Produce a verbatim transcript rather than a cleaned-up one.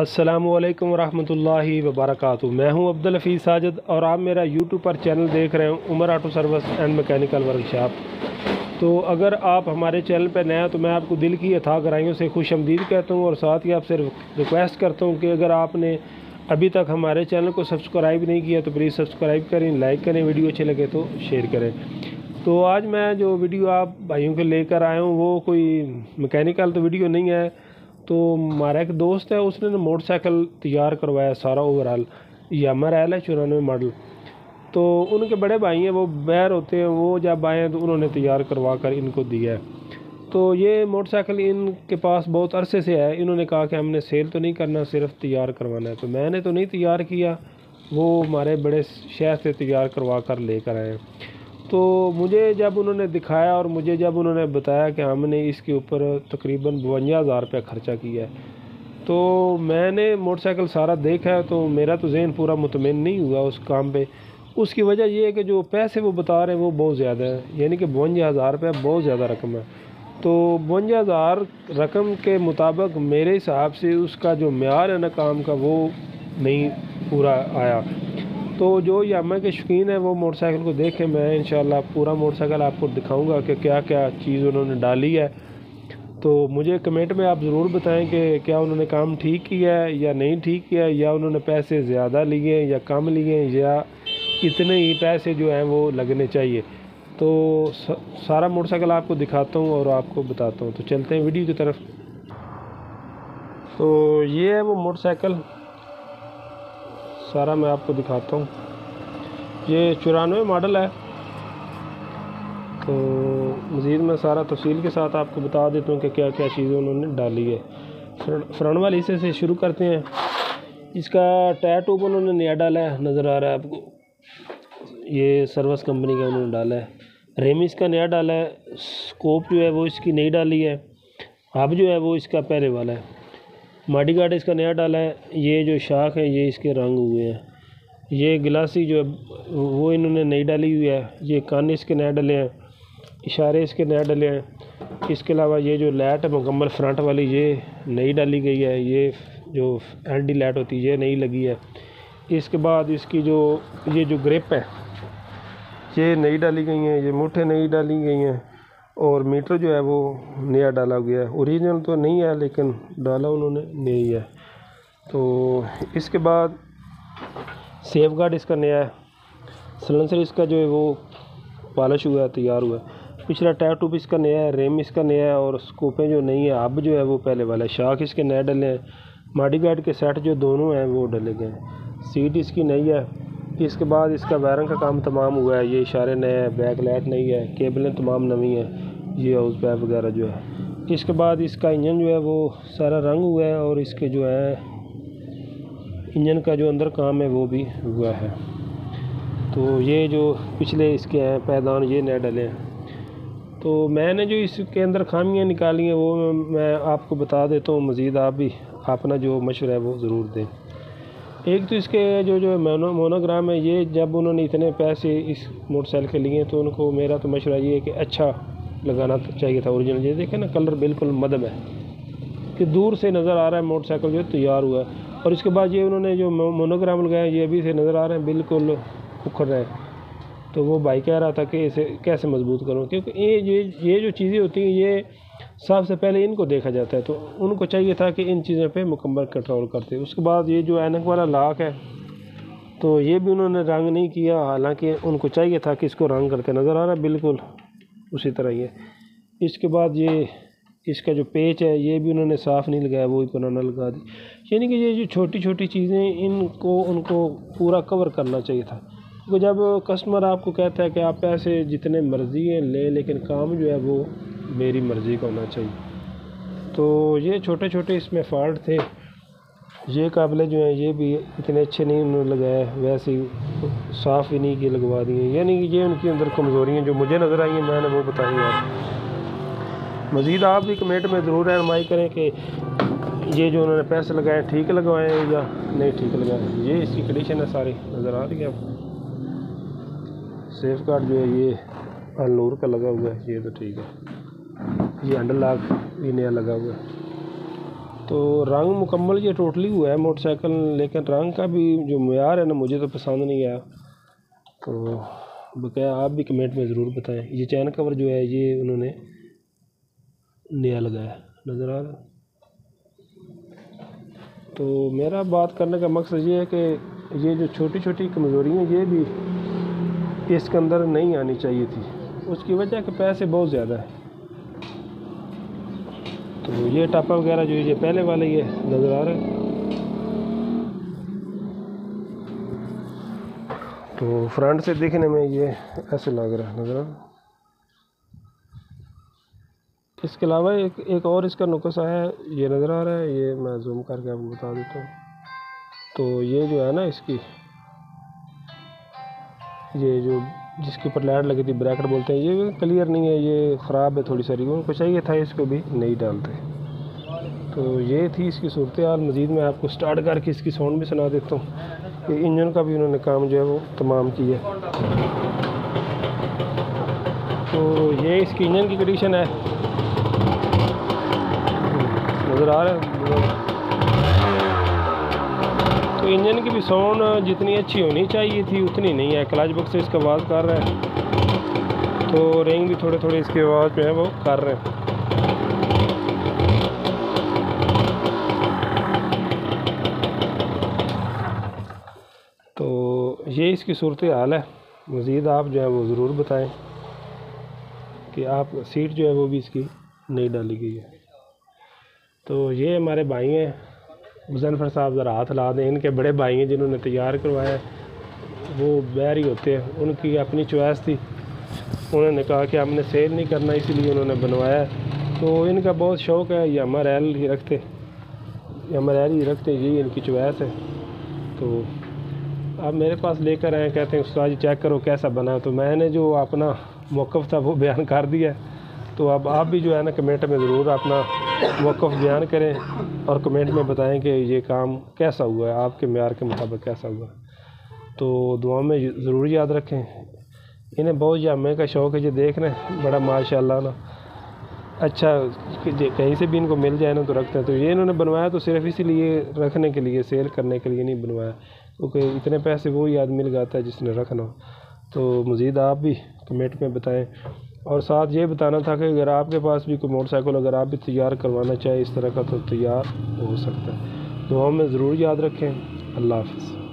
अस्सलामुअलैकुम रहमतुल्लाहि वबरकातुहू। मैं हूं अब्दुल हफीज़ साजिद और आप मेरा यूट्यूब पर चैनल देख रहे हो Umar auto service and mechanical workshop. तो अगर आप हमारे चैनल पर नए हो तो मैं आपको दिल की अथाह कराइयों से खुश आमदीद कहता हूं और साथ ही आपसे रिक्वेस्ट करता हूं कि अगर आपने अभी तक हमारे चैनल को सब्सक्राइब नहीं किया तो प्लीज़ सब्सक्राइब करें, लाइक करें, वीडियो अच्छे लगे तो शेयर करें। तो आज मैं जो वीडियो आप भाइयों के लेकर आया हूँ वो कोई मैकेनिकल तो वीडियो नहीं है। तो हमारा एक दोस्त है, उसने ना मोटरसाइकिल तैयार करवाया सारा ओवरऑल, यामर एल है चौरानवे मॉडल। तो उनके बड़े भाई हैं, वो बैर होते हैं, वो जब आए तो उन्होंने तैयार करवा कर इनको दिया है। तो ये मोटरसाइकिल इनके पास बहुत अरसे से है। इन्होंने कहा कि हमने सेल तो नहीं करना, सिर्फ तैयार करवाना है। तो मैंने तो नहीं तैयार किया, वो हमारे बड़े शहर से तैयार करवा कर लेकर आए। तो मुझे जब उन्होंने दिखाया और मुझे जब उन्होंने बताया कि हमने इसके ऊपर तकरीबन बवंजा हज़ार रुपया ख़र्चा किया है, तो मैंने मोटरसाइकिल सारा देखा है तो मेरा तो जहन पूरा मुतमिन नहीं हुआ उस काम पे। उसकी वजह यह है कि जो पैसे वो बता रहे हैं वो बहुत ज़्यादा है, यानी कि बवंजा हज़ार रुपया बहुत ज़्यादा रकम है। तो बवंजा हज़ार रकम के मुताबिक मेरे हिसाब से उसका जो म्यार है ना काम का, वो नहीं पूरा आया। तो जो यामा के शौकीन है वो मोटरसाइकिल को देखें। मैं इंशाल्लाह पूरा मोटरसाइकिल आपको दिखाऊंगा कि क्या क्या चीज़ उन्होंने डाली है। तो मुझे कमेंट में आप ज़रूर बताएं कि क्या उन्होंने काम ठीक किया है या नहीं ठीक किया है, या उन्होंने पैसे ज़्यादा लिए या कम लिए, या इतने ही पैसे जो हैं वो लगने चाहिए। तो सारा मोटरसाइकिल आपको दिखाता हूँ और आपको बताता हूँ। तो चलते हैं वीडियो की तरफ। तो ये है वो मोटरसाइकिल, सारा मैं आपको दिखाता हूँ। ये चौरानवे मॉडल है। तो मज़ीद मैं सारा तफसील के साथ आपको बता देता हूँ कि क्या क्या चीज़ें उन्होंने डाली है। फ्रंट वाले हिस्से से शुरू करते हैं। इसका टायर ट्यूब उन्होंने नया डाला है, नज़र आ रहा है आपको, ये सर्विस कंपनी का उन्होंने डाला है। रेमिस का नया डाला है। स्कोप जो है वो इसकी नई डाली है। हब जो है वो इसका पहले वाला है। माडी गार्ड इसका नया डाला है। ये जो शाख है ये इसके रंग हुए हैं। ये गिलासी जो है वो इन्होंने नई डाली हुई है। ये कान इसके नए डले हैं, इशारे इसके नए डले हैं। इसके अलावा ये जो लाइट है मुकम्मल फ्रंट वाली ये नई डाली गई है। ये जो एंटी लाइट होती है ये नई लगी है। इसके बाद इसकी जो ये जो ग्रिप है ये नई डाली गई हैं। ये मूठे नई डाली गई हैं और मीटर जो है वो नया डाला गया है। ओरिजिनल तो नहीं है लेकिन डाला उन्होंने नहीं है। तो इसके बाद सेफ गार्ड इसका नया है। सलेंसर इसका जो है वो पॉलिश हुआ है, तैयार हुआ है। पिछला टायर ट्यूब इसका नया है। रेम इसका नया है और स्कोपें जो नहीं है अब जो है वो पहले वाला है। शाख इसके नए डले हैं। माडी गार्ड के सेट जो दोनों हैं वो डले गए हैं। सीट इसकी नई है। इसके बाद इसका वायरिंग का काम तमाम हुआ है। ये इशारे नए हैं, बैक लाइट नई है, केबलें तमाम नवी हैं, ये हाउस पाइप वगैरह जो है। इसके बाद इसका इंजन जो है वो सारा रंग हुआ है और इसके जो है इंजन का जो अंदर काम है वो भी हुआ है। तो ये जो पिछले इसके हैं पैदान ये नए डले हैं। तो मैंने जो इसके अंदर खामियां निकाली हैं वो मैं आपको बता देता हूँ। मज़ीद आप भी अपना जो मशवरा है वो ज़रूर दें। एक तो इसके जो जो मोनो मोनोग्राम है, ये जब उन्होंने इतने पैसे इस मोटरसाइकिल के लिए तो उनको मेरा तो मशवरा ये है कि अच्छा लगाना चाहिए था ओरिजिनल। ये देखें ना कलर बिल्कुल मदम है कि दूर से नज़र आ रहा है मोटरसाइकिल जो तैयार हुआ है। और इसके बाद ये उन्होंने जो मोनोग्राम लगाया ये अभी से नज़र आ रहे हैं, बिल्कुल उखड़ रहे हैं। तो वो भाई कह रहा था कि इसे कैसे मजबूत करूँ, क्योंकि ये ये ये जो चीज़ें होती हैं ये सबसे पहले इनको देखा जाता है। तो उनको चाहिए था कि इन चीज़ों पे मुकम्मल कंट्रोल करते। उसके बाद ये जो ऐनक वाला लाक है तो ये भी उन्होंने रंग नहीं किया, हालांकि उनको चाहिए था कि इसको रंग करके नज़र आ रहा है बिल्कुल उसी तरह ये। इसके बाद ये इसका जो पेच है ये भी उन्होंने साफ़ नहीं लगाया, वो ही पुराना लगा दी। यानी कि ये जो छोटी छोटी चीज़ें इनको उनको पूरा कवर करना चाहिए था। तो जब कस्टमर आपको कहता है कि आप पैसे जितने मर्ज़ी हैं ले, लेकिन काम जो है वो मेरी मर्ज़ी का होना चाहिए। तो ये छोटे छोटे इसमें फॉल्ट थे। ये काबले जो हैं ये भी इतने अच्छे नहीं उन्होंने लगाए, वैसे ही साफ़ ही नहीं किए, लगवा दिए। यानी कि ये उनके अंदर कमज़ोरियाँ जो मुझे नज़र आई हैं मैंने वो बताई आप। मज़ीद आप भी कमेंट में ज़रूर रहनुमाई करें कि ये जो उन्होंने पैसे लगाए ठीक लगवाए या नहीं ठीक लगाए। ये इसकी कंडीशन है सारी नज़र आ रही है आपको। सेफ गार्ड जो है ये अल नूर का लगा हुआ है, ये तो ठीक है। ये अंडरलॉक भी नया लगा हुआ है। तो रंग मुकम्मल ये टोटली हुआ है मोटरसाइकिल, लेकिन रंग का भी जो मयार है ना मुझे तो पसंद नहीं आया। तो बकाया आप भी कमेंट में ज़रूर बताएं। ये चैन कवर जो है ये उन्होंने नया लगाया, नज़र आ रहा। तो मेरा बात करने का मकसद ये है कि ये जो छोटी छोटी कमज़ोरियाँ ये भी इसके अंदर नहीं आनी चाहिए थी, उसकी वजह कि पैसे बहुत ज़्यादा है। तो ये टापा वगैरह जो ये पहले वाले ये नज़र आ रहा है। तो फ्रंट से देखने में ये ऐसे लग रहा है, नज़र आ रहा। इसके अलावा एक एक और इसका नुकस आया है, ये नज़र आ रहा है, ये मैं जूम करके आपको बता देता हूँ। तो ये जो है ना इसकी ये जो जिसके ऊपर लाइट लगी थी ब्रैकेट बोलते हैं, ये क्लियर नहीं है, ये ख़राब है थोड़ी सारी, उनको चाहिए था इसको भी नहीं डालते। तो ये थी इसकी सूरत हाल। मज़ीद मैं आपको स्टार्ट करके इसकी साउंड भी सुना देता हूँ। ये इंजन का भी उन्होंने काम जो है वो तमाम किया। तो ये इसकी इंजन की कंडीशन है, नज़र आ रहा है। तो इंजन की भी साउंड जितनी अच्छी होनी चाहिए थी उतनी नहीं है। क्लच बॉक्स से इसका आवाज़ कर रहा है, तो रिंग भी थोड़े थोड़े इसकी आवाज़ जो है वो कर रहे हैं। तो ये इसकी सूरत हाल है। मज़ीद आप जो है वो ज़रूर बताएं कि आप सीट जो है वो भी इसकी नहीं डाली गई है। तो ये हमारे भाई हैं मुजैनफर साहब, ज़रा हाथ ला दें, इनके बड़े भाई हैं जिन्होंने तैयार करवाया। वो बैरी होते हैं, उनकी अपनी चॉइस थी, उन्होंने कहा कि हमने सेल नहीं करना, इसीलिए उन्होंने बनवाया। तो इनका बहुत शौक़ है, ये हमारे एल ही रखते हमारे एल ही रखते यही इनकी चॉइस है। तो अब मेरे पास लेकर आए, कहते हैं उस्ताद जी चेक करो कैसा बना। तो मैंने जो अपना मौक़िफ़ था वो बयान कर दिया। तो अब आप भी जो है ना कमेंट में ज़रूर अपना मौक़िफ़ बयान करें और कमेंट में बताएं कि ये काम कैसा हुआ है, आपके म्यार के मुताबिक कैसा हुआ। तो दुआ में ज़रूर याद रखें। इन्हें बहुत जामे का शौक़ है, ये देख रहे हैं बड़ा माशाल्लाह ना, अच्छा कहीं से भी इनको मिल जाए ना तो रखते हैं। तो ये इन्होंने बनवाया तो सिर्फ इसीलिए रखने के लिए, सेल करने के लिए नहीं बनवाया, क्योंकि तो इतने पैसे वही आदमी लगाता है जिसने रखना हो। तो मज़ीद आप भी कमेंट में बताएँ। और साथ ये बताना था कि अगर आपके पास भी कोई मोटरसाइकिल अगर आप भी तैयार करवाना चाहे इस तरह का, तो तैयार हो सकता है। तो हमें ज़रूर याद रखें। अल्लाह हाफ़िज़।